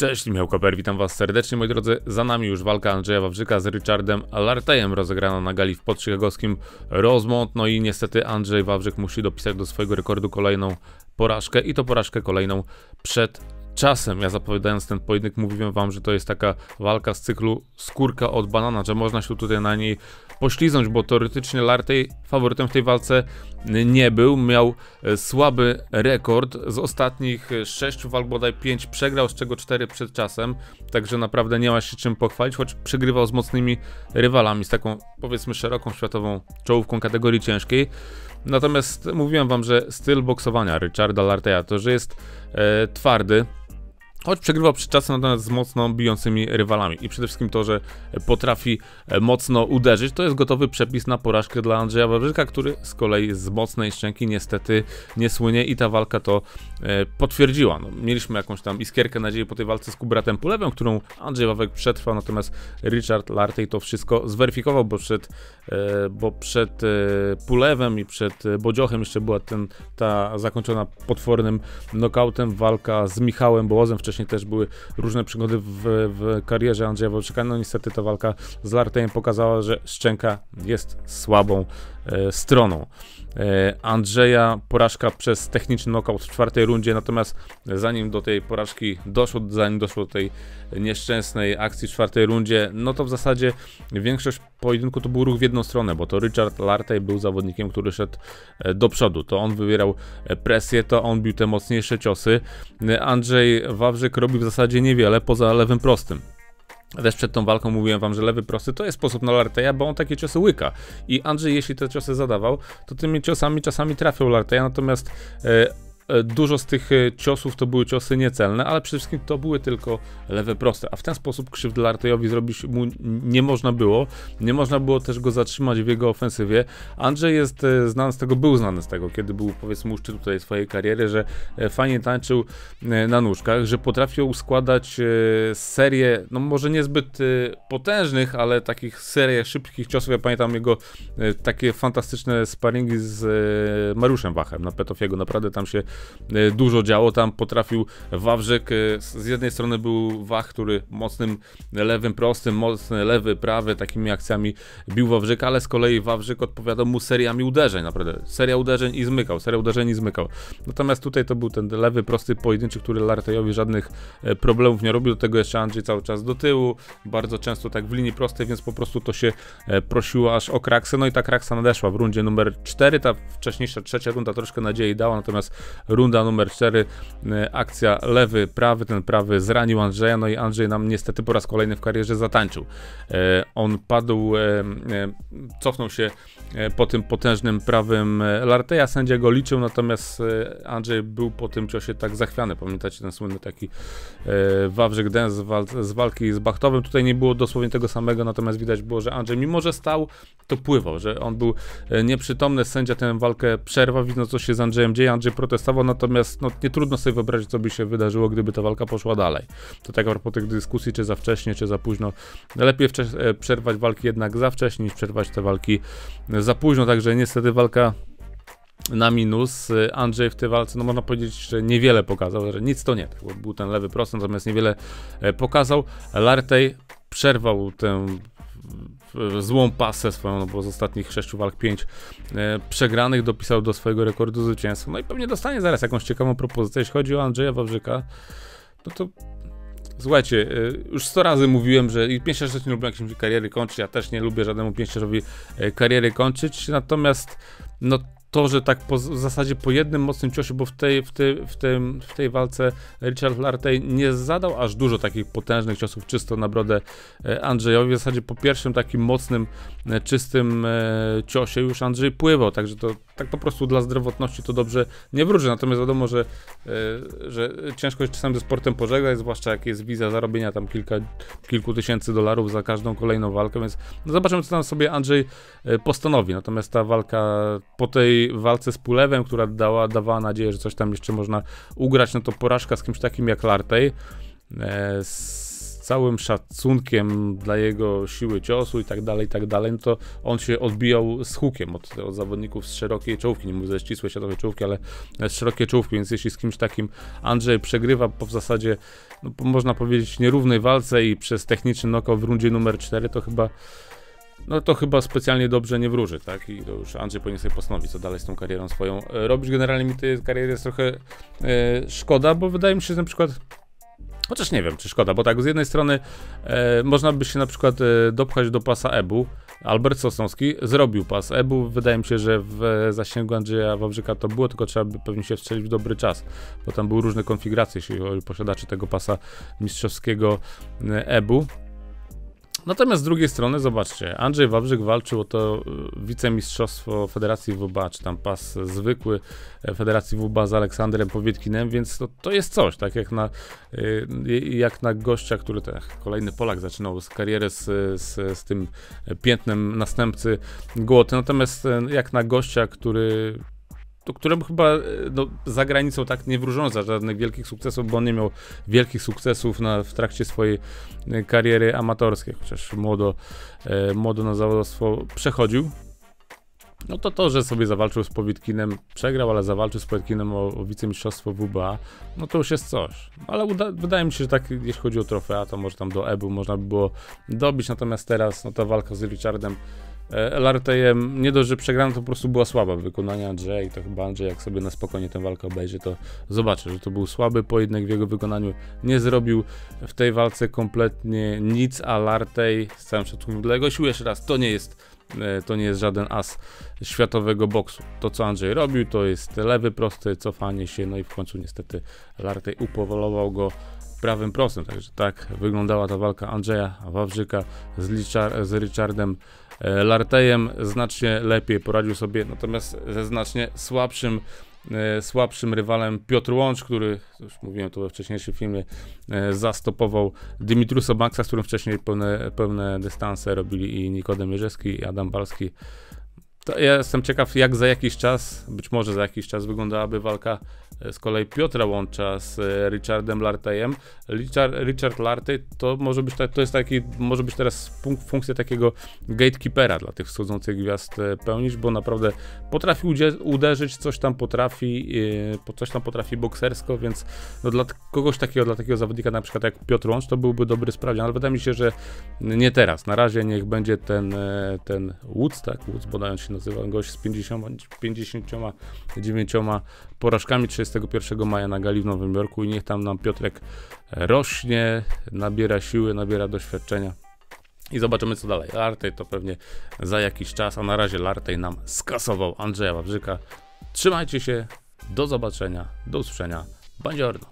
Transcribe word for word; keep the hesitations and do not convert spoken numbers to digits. Cześć, Michał Koper, witam was serdecznie, moi drodzy. Za nami już walka Andrzeja Wawrzyka z Richardem Lartejem, rozegrana na gali w Podsichagowskim Rozmont. No i niestety Andrzej Wawrzyk musi dopisać do swojego rekordu kolejną porażkę i to porażkę kolejną przed czasem. Ja zapowiadając ten pojedynek mówiłem wam, że to jest taka walka z cyklu skórka od banana, że można się tutaj na niej pośliznąć, bo teoretycznie Lartey faworytem w tej walce nie był. Miał słaby rekord. Z ostatnich sześciu walk bodaj pięć przegrał, z czego cztery przed czasem. Także naprawdę nie ma się czym pochwalić, choć przegrywał z mocnymi rywalami, z taką powiedzmy szeroką światową czołówką kategorii ciężkiej. Natomiast mówiłem wam, że styl boksowania Richarda Larteya to, że jest e, twardy, choć przegrywał przed czasem, natomiast z mocno bijącymi rywalami. I przede wszystkim to, że potrafi mocno uderzyć, to jest gotowy przepis na porażkę dla Andrzeja Wawrzyka, który z kolei z mocnej szczęki niestety nie słynie i ta walka to potwierdziła. No, mieliśmy jakąś tam iskierkę nadziei po tej walce z Kubratem Pulewem, którą Andrzej Wawrzyk przetrwał, natomiast Richard Lartey to wszystko zweryfikował, bo przed, bo przed Pulewem i przed Bodziochem jeszcze była ten, ta zakończona potwornym nokautem walka z Michałem Bożem. Wcześniej też były różne przygody w, w karierze Andrzeja Wawrzyka. No niestety ta walka z Lartejem pokazała, że szczęka jest słabą e, stroną. E, Andrzeja porażka przez techniczny nokaut w czwartej rundzie, natomiast zanim do tej porażki doszło, zanim doszło do tej nieszczęsnej akcji w czwartej rundzie, no to w zasadzie większość pojedynku to był ruch w jedną stronę, bo to Richard Lartey był zawodnikiem, który szedł do przodu. To on wywierał presję, to on bił te mocniejsze ciosy. Andrzej Wawrzyk robi w zasadzie niewiele poza lewym prostym. Też przed tą walką mówiłem wam, że lewy prosty to jest sposób na Larteya, bo on takie ciosy łyka. I Andrzej, jeśli te ciosy zadawał, to tymi ciosami czasami trafiał Larteya, natomiast e dużo z tych ciosów to były ciosy niecelne, ale przede wszystkim to były tylko lewe proste, a w ten sposób krzywdy Larteyowi zrobić mu nie można było, nie można było też go zatrzymać w jego ofensywie. Andrzej jest znany z tego, był znany z tego, kiedy był powiedzmy u szczytu tutaj swojej kariery, że fajnie tańczył na nóżkach, że potrafił składać serię, no może niezbyt potężnych, ale takich serię szybkich ciosów. Ja pamiętam jego takie fantastyczne sparingi z Mariuszem Wachem na Petofiego, naprawdę tam się dużo działo, tam potrafił Wawrzyk, z jednej strony był Wach, który mocnym lewym prostym, mocny lewy, prawy, takimi akcjami bił Wawrzyka, ale z kolei Wawrzyk odpowiadał mu seriami uderzeń, naprawdę, seria uderzeń i zmykał, seria uderzeń i zmykał. Natomiast tutaj to był ten lewy, prosty pojedynczy, który Larteyowi żadnych problemów nie robił, do tego jeszcze Andrzej cały czas do tyłu, bardzo często tak w linii prostej, więc po prostu to się prosiło aż o kraksę, no i ta kraksa nadeszła w rundzie numer cztery, ta wcześniejsza trzecia runda troszkę nadziei dała, natomiast runda numer cztery, akcja lewy, prawy, ten prawy zranił Andrzeja, no i Andrzej nam niestety po raz kolejny w karierze zatańczył. On padł, cofnął się po tym potężnym prawym Larteya, sędzia go liczył, natomiast Andrzej był po tym ciosie tak zachwiany. Pamiętacie ten słynny taki Wawrzyk dance z, wal z walki z Bachtowym, tutaj nie było dosłownie tego samego, natomiast widać było, że Andrzej mimo, że stał, to pływał, że on był nieprzytomny, sędzia tę walkę przerwał, widząc co się z Andrzejem dzieje, Andrzej protestował, natomiast no, nie trudno sobie wyobrazić, co by się wydarzyło, gdyby ta walka poszła dalej. To tak po tych dyskusji, czy za wcześnie, czy za późno. Lepiej przerwać walki jednak za wcześnie, niż przerwać te walki za późno, także niestety walka na minus. Andrzej w tej walce, no można powiedzieć, że niewiele pokazał, że nic to nie, bo był ten lewy prosty, natomiast niewiele pokazał. Lartey przerwał tę złą pasę swoją, no bo z ostatnich sześciu walk pięć e, przegranych dopisał do swojego rekordu zwycięstwa. No i pewnie dostanie zaraz jakąś ciekawą propozycję. Jeśli chodzi o Andrzeja Wawrzyka, no to słuchajcie, już sto razy mówiłem, że i pięściarze nie lubią jakimś kariery kończyć, ja też nie lubię żadnemu pięściarzowi kariery kończyć, natomiast no to, że tak po, w zasadzie po jednym mocnym ciosie, bo w tej, w, tej, w, tym, w tej walce Richard Lartey nie zadał aż dużo takich potężnych ciosów czysto na brodę Andrzejowi. W zasadzie po pierwszym takim mocnym, czystym ciosie już Andrzej pływał, także to tak po prostu dla zdrowotności to dobrze nie wróży. Natomiast wiadomo, że, że ciężko jest czasami ze sportem pożegnać, zwłaszcza jak jest wizja zarobienia tam kilka, kilku tysięcy dolarów za każdą kolejną walkę, więc no zobaczymy, co tam sobie Andrzej postanowi. Natomiast ta walka po tej walce z Pulewem, która dała, dawała nadzieję, że coś tam jeszcze można ugrać, no to porażka z kimś takim jak Lartey, e, z całym szacunkiem dla jego siły ciosu i tak dalej, i tak dalej, to on się odbijał z hukiem od, od zawodników z szerokiej czołówki, nie mówię ze ścisłej siatowej czołówki, ale z szerokiej czołówki, więc jeśli z kimś takim Andrzej przegrywa po w zasadzie, no, po, można powiedzieć, nierównej walce i przez techniczny knockout w rundzie numer cztery, to chyba No to chyba specjalnie dobrze nie wróży, tak? I to już Andrzej powinien sobie postanowić, co dalej z tą karierą swoją robić. Generalnie mi tej kariery jest trochę e, szkoda, bo wydaje mi się, że na przykład, chociaż nie wiem, czy szkoda, bo tak, z jednej strony e, można by się na przykład e, dopchać do pasa E B U. Albert Sosnowski zrobił pas E B U, wydaje mi się, że w zasięgu Andrzeja Wawrzyka to było, tylko trzeba by pewnie się wstrzelić w dobry czas, bo tam były różne konfiguracje, jeśli chodzi o posiadaczy tego pasa mistrzowskiego E B U. Natomiast z drugiej strony, zobaczcie, Andrzej Wawrzyk walczył o to wicemistrzostwo Federacji W B A, czy tam pas zwykły Federacji W B A z Aleksandrem Powietkinem, więc to, to jest coś, tak jak na, jak na gościa, który, tak, kolejny Polak zaczynał karierę z, z, z tym piętnem następcy Gołoty, natomiast jak na gościa, który... któremu chyba no, za granicą tak nie wróżono za żadnych wielkich sukcesów, bo on nie miał wielkich sukcesów na, w trakcie swojej kariery amatorskiej, chociaż młodo, e, młodo na zawodowstwo przechodził. No to to, że sobie zawalczył z Powietkinem, przegrał, ale zawalczył z Powietkinem o, o wicemistrzostwo W B A, no to już jest coś. Ale uda, wydaje mi się, że tak, jeśli chodzi o trofea, to może tam do E B U można by było dobić, natomiast teraz no, ta walka z Richardem Larteyem, nie dość, że przegrana, to po prostu była słaba wykonania Andrzeja i to chyba Andrzej, jak sobie na spokojnie tę walkę obejrzy, to zobaczy, że to był słaby pojedynek w jego wykonaniu, nie zrobił w tej walce kompletnie nic, a Lartey, z całym szacunkiem dla jego sił, jeszcze raz, to nie jest to nie jest żaden as światowego boksu. To, co Andrzej robił, to jest lewy, prosty, cofanie się, no i w końcu niestety Lartey upowolował go prawym prostym, także tak wyglądała ta walka Andrzeja Wawrzyka z, Lichar z Richardem Larteyem. Znacznie lepiej poradził sobie, natomiast ze znacznie słabszym e, słabszym rywalem Piotr Łącz, który, już mówiłem to we wcześniejszym filmie, e, zastopował Dimitrusa Baxa, z którym wcześniej pełne, pełne dystanse robili i Nikodem Jerzewski, i Adam Balski. To ja jestem ciekaw, jak za jakiś czas, być może za jakiś czas, wyglądałaby walka z kolei Piotra Łącza z Richardem Larteyem. Richard, Richard Lartey to może być, to jest taki, może być teraz punkt, funkcja takiego gatekeepera dla tych wschodzących gwiazd pełnić, bo naprawdę potrafi uderzyć, coś tam potrafi, coś tam potrafi boksersko, więc no dla kogoś takiego, dla takiego zawodnika na przykład jak Piotr Łącz, to byłby dobry sprawdzian, ale wydaje mi się, że nie teraz, na razie niech będzie ten, ten Woods, tak, Woods bodając się nazywa, gość z pięćdziesięcioma dziewięcioma porażkami, trzydziestego pierwszego maja na gali w Nowym Jorku i niech tam nam Piotrek rośnie, nabiera siły, nabiera doświadczenia i zobaczymy, co dalej. Lartey to pewnie za jakiś czas, a na razie Lartey nam skasował Andrzeja Wawrzyka. Trzymajcie się, do zobaczenia, do usłyszenia, buongiorno.